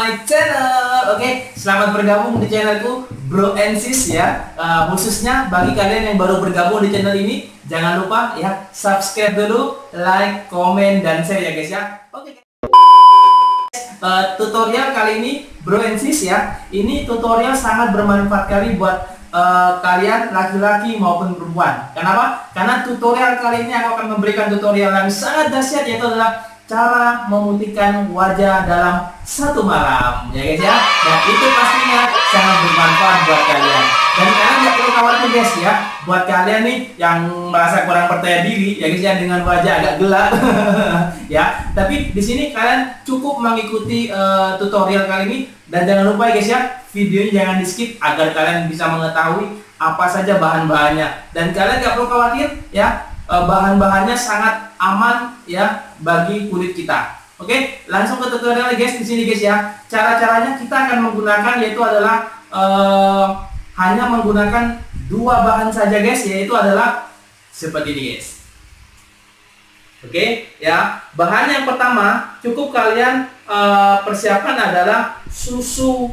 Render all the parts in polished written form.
my channel. Oke, selamat bergabung di channelku Bro and Sis ya. Khususnya bagi kalian yang baru bergabung di channel ini, jangan lupa ya subscribe dulu, like, komen, dan share ya guys ya. Oke. Tutorial kali ini Bro and Sis ya. Ini tutorial sangat bermanfaat kali buat kalian laki-laki maupun perempuan. Kenapa? Karena tutorial kali ini aku akan memberikan tutorial yang sangat dahsyat, yaitu adalah cara memutihkan wajah dalam 1 malam, ya guys ya. Dan itu pastinya sangat bermanfaat buat kalian. Dan kalian nggak perlu khawatir guys ya. Buat kalian nih yang merasa kurang percaya diri, ya guys ya, dengan wajah agak gelap, ya. Tapi di sini kalian cukup mengikuti tutorial kali ini. Dan jangan lupa guys ya, videonya jangan di skip agar kalian bisa mengetahui apa saja bahan-bahannya. Dan kalian nggak perlu khawatir ya, bahan-bahannya sangat aman ya bagi kulit kita. Oke, langsung ke tutorial guys. Di sini guys ya, cara-caranya kita akan menggunakan yaitu adalah hanya menggunakan 2 bahan saja guys, yaitu adalah seperti ini guys. Oke ya, bahan yang pertama cukup kalian persiapkan adalah susu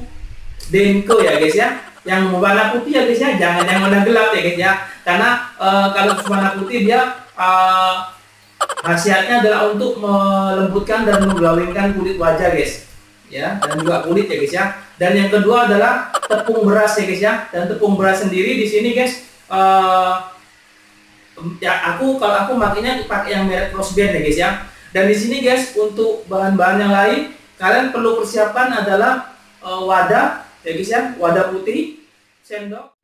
Dancow ya guys ya, yang warna putih ya guys ya, jangan yang warna gelap ya guys ya, karena kalau warna putih dia khasiatnya adalah untuk melembutkan dan mengglowingkan kulit wajah guys ya, dan juga kulit ya guys ya. Dan yang kedua adalah tepung beras ya guys ya, dan tepung beras sendiri di sini guys ya, kalau aku makanya pakai yang merek Rose Brand ya guys ya. Dan di sini guys, untuk bahan-bahan yang lain kalian perlu persiapkan adalah wadah ya guys ya, wadah putih, sendok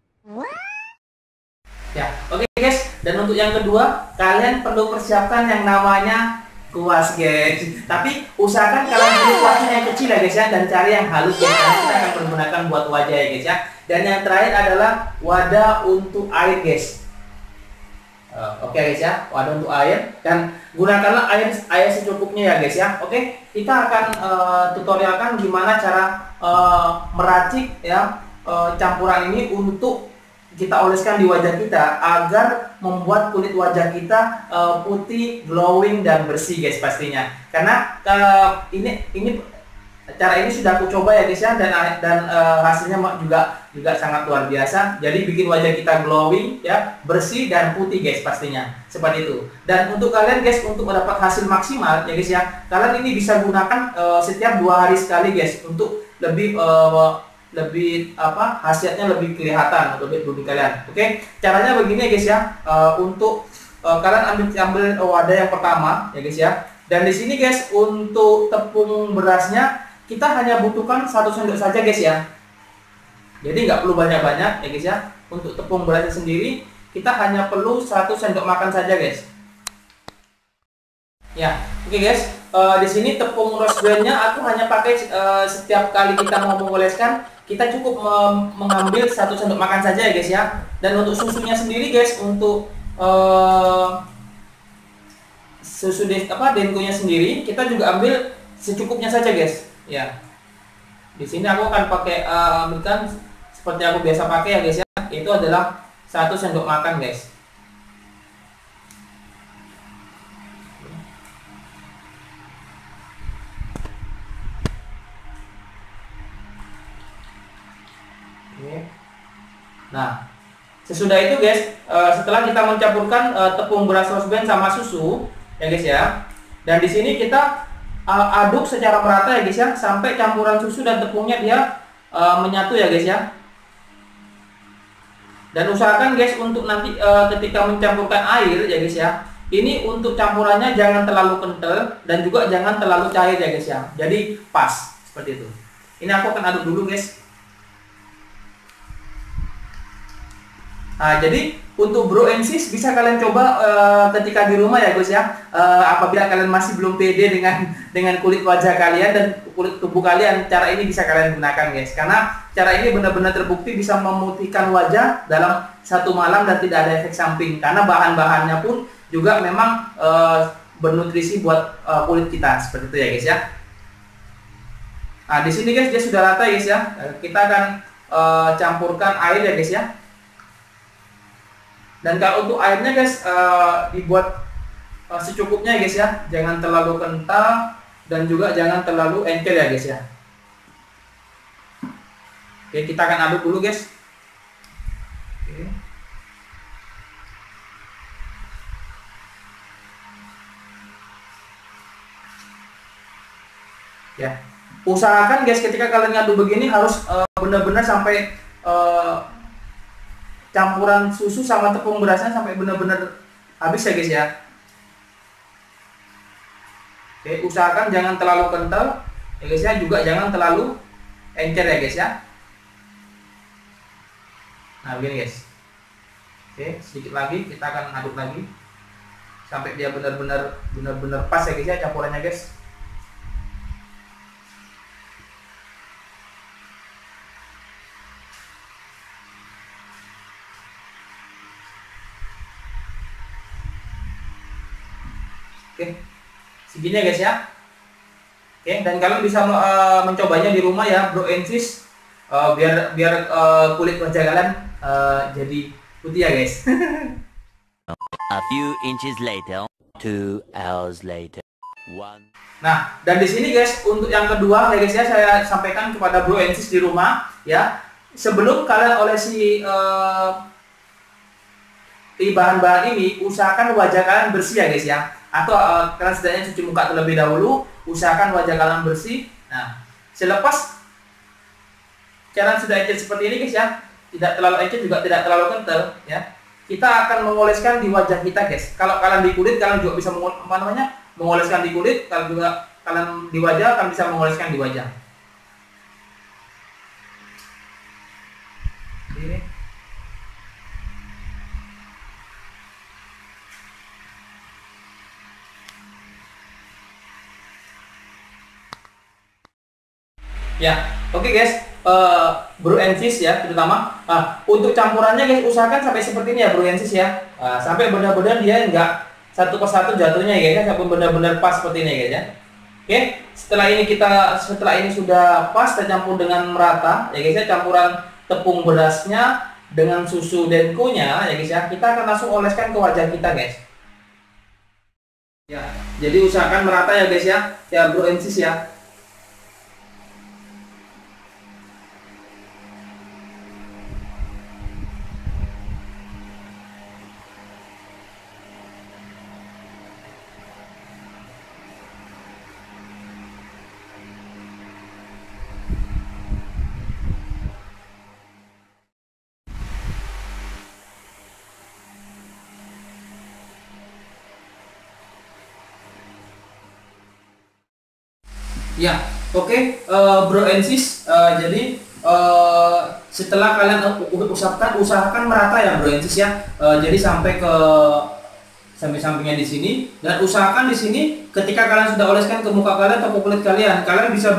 ya. Oke guys, dan untuk yang kedua kalian perlu persiapkan yang namanya kuas guys, tapi usahakan kalian beli kuasnya yang kecil ya guys ya, dan cari yang halus yang kita akan pergunakan buat wajah ya guys ya. Dan yang terakhir adalah wadah untuk air guys. Oke guys ya, wadah untuk air, dan gunakanlah air secukupnya ya guys ya. Oke, kita akan tutorialkan gimana cara meracik ya campuran ini untuk kita oleskan di wajah kita agar membuat kulit wajah kita putih, glowing, dan bersih guys pastinya. Karena ini cara ini sudah aku coba ya guys ya, dan hasilnya juga sangat luar biasa. Jadi bikin wajah kita glowing ya, bersih dan putih guys pastinya, seperti itu. Dan untuk kalian guys, untuk mendapat hasil maksimal ya guys ya, kalian ini bisa gunakan setiap 2 hari sekali guys, untuk lebih hasilnya lebih kelihatan atau lebih kalian. Oke, caranya begini ya guys ya. Untuk kalian ambil wadah yang pertama ya guys ya. Dan di sini guys, untuk tepung berasnya kita hanya butuhkan 1 sendok saja guys ya. Jadi nggak perlu banyak-banyak ya guys ya. Untuk tepung berasnya sendiri kita hanya perlu 1 sendok makan saja guys. Ya, oke guys. Di sini tepung Rose Brand-nya aku hanya pakai setiap kali kita mau mengoleskan, kita cukup mengambil 1 sendok makan saja ya guys ya. Dan untuk susunya sendiri guys, untuk susu Dancow-nya sendiri kita juga ambil secukupnya saja guys ya. Di sini aku akan pakai ambilkan seperti aku biasa pakai ya guys ya, itu adalah 1 sendok makan guys. Oke. Nah, sesudah itu guys, setelah kita mencampurkan tepung beras Rose Brand sama susu ya guys ya, dan di sini kita aduk secara merata ya guys ya, sampai campuran susu dan tepungnya dia menyatu ya guys ya. Dan usahakan guys untuk nanti ketika mencampurkan air ya guys ya, ini untuk campurannya jangan terlalu kental dan juga jangan terlalu cair ya guys ya, jadi pas seperti itu. Ini aku akan aduk dulu guys. Nah, jadi untuk Bro and Sis bisa kalian coba ketika di rumah ya guys ya, apabila kalian masih belum pede dengan kulit wajah kalian dan kulit tubuh kalian, cara ini bisa kalian gunakan guys, karena cara ini benar-benar terbukti bisa memutihkan wajah dalam 1 malam dan tidak ada efek samping, karena bahan-bahannya pun juga memang bernutrisi buat kulit kita, seperti itu ya guys ya. Nah, di sini guys dia sudah rata guys ya, kita akan campurkan air ya guys ya. Dan kalau untuk airnya guys, dibuat secukupnya guys ya, jangan terlalu kental dan juga jangan terlalu encer ya guys ya. Oke, kita akan aduk dulu, guys. Oke. Ya, usahakan guys ketika kalian ngaduk begini harus benar-benar sampai campuran susu sama tepung berasnya sampai benar-benar habis ya guys ya. Oke, usahakan jangan terlalu kental ya guys ya, juga jangan terlalu encer ya guys ya. Nah begini guys. Oke, sedikit lagi kita akan aduk lagi sampai dia benar-benar pas ya guys ya campurannya guys. Oke, segini ya guys ya. Oke, dan kalian bisa mencobanya di rumah ya, bro and sis, biar kulit wajah kalian jadi putih ya guys. A few inches later, 2 hours later, one. Nah, dan di sini guys untuk yang kedua ya guys ya, saya sampaikan kepada bro and sis di rumah ya, sebelum kalian olesi bahan-bahan ini, usahakan wajah kalian bersih ya guys ya. Atau kalian setidaknya cuci muka terlebih dahulu, usahakan wajah kalian bersih. Nah, selepas kalian sudah encer seperti ini guys ya, tidak terlalu encer juga tidak terlalu kental ya, kita akan mengoleskan di wajah kita guys. Kalau kalian di kulit, kalian juga bisa mengoleskan di kulit. Kalau juga kalian di wajah, kalian bisa mengoleskan di wajah. Ini ya, oke guys, bro and sis ya, terutama untuk campurannya guys, usahakan sampai seperti ini ya bro and sis ya, sampai benar-benar dia enggak satu persatu jatuhnya ya guys, sampai benar-benar pas seperti ini guys ya. Oke, setelah ini sudah pas tercampur dengan merata ya guys ya, campuran tepung berasnya dengan susu Dancow-nya ya guys ya, kita akan langsung oleskan ke wajah kita guys. Ya, jadi usahakan merata ya guys ya, ya bro and sis ya. Ya, oke, bro and sis, jadi setelah kalian usahakan merata ya bro and sis ya, jadi sampai ke samping-sampingnya di sini, dan usahakan di sini ketika kalian sudah oleskan ke muka kalian atau ke kulit kalian, kalian bisa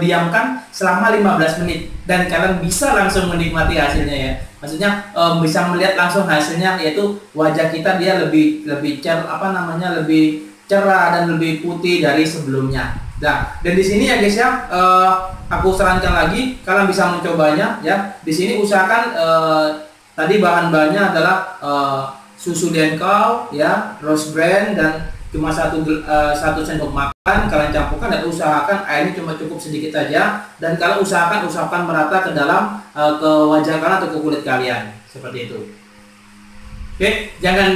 diamkan selama 15 menit dan kalian bisa langsung menikmati hasilnya ya. Maksudnya bisa melihat langsung hasilnya, yaitu wajah kita dia lebih cerah dan lebih putih dari sebelumnya. Nah, dan di sini ya guys ya, aku sarankan lagi kalian bisa mencobanya ya. Di sini usahakan tadi bahan-bahannya adalah susu Dancow ya, Rose Brand, dan cuma satu sendok makan kalian campurkan, dan usahakan airnya cuma cukup sedikit saja, dan kalian usahakan merata ke dalam ke wajah kalian atau ke kulit kalian seperti itu. Oke, jangan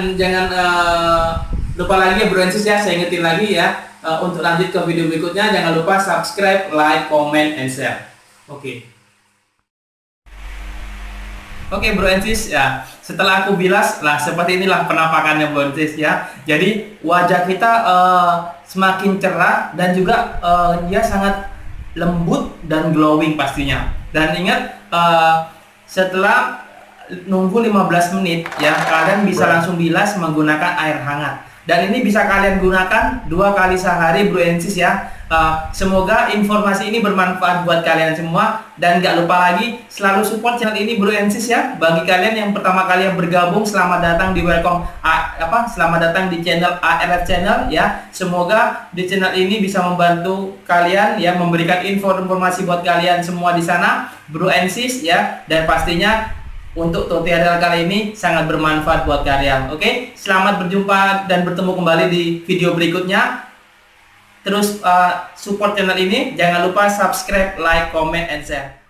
lupa lagi ya bro and sis ya, saya ingetin lagi ya. Untuk lanjut ke video berikutnya, jangan lupa subscribe, like, comment, and share. Oke. Oke, bro and sis ya. Setelah aku bilas, lah seperti inilah penampakannya bro and sis ya. Jadi wajah kita semakin cerah dan juga dia sangat lembut dan glowing pastinya. Dan ingat, setelah nunggu 15 menit ya, kalian bisa langsung bilas menggunakan air hangat. Dan ini bisa kalian gunakan 2 kali sehari bro and sis ya. Semoga informasi ini bermanfaat buat kalian semua. Dan gak lupa lagi selalu support channel ini bro and sis ya. Bagi kalian yang pertama kali yang bergabung, selamat datang di selamat datang di channel ARF channel ya. Semoga di channel ini bisa membantu kalian ya, memberikan informasi buat kalian semua di sana bro and sis ya. Dan pastinya untuk tutorial kali ini sangat bermanfaat buat kalian. Oke, selamat berjumpa dan bertemu kembali di video berikutnya. Terus support channel ini, jangan lupa subscribe, like, comment, and share.